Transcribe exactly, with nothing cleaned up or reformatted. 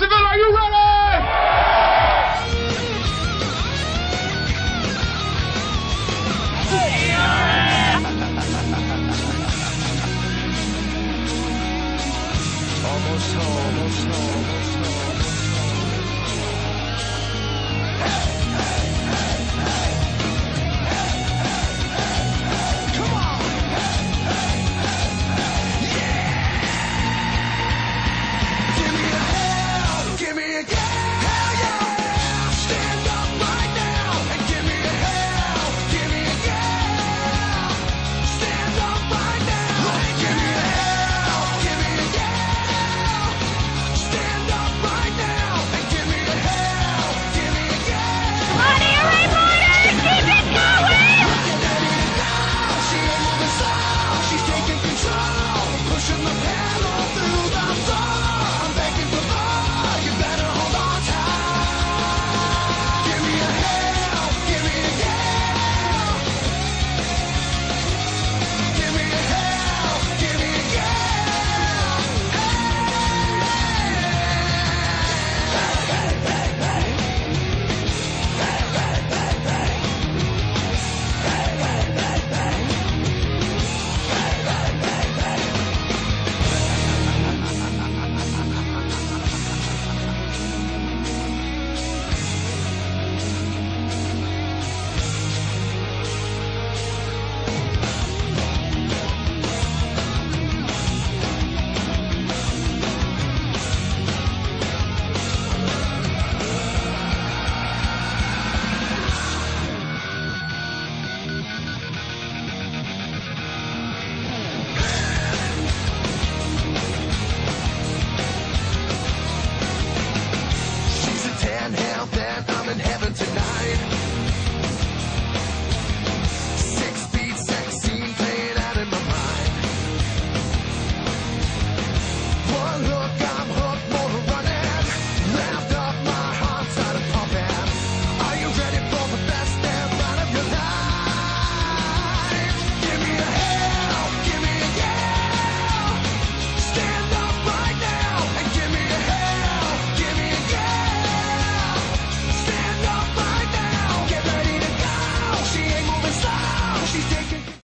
Jacksonville, are you ready?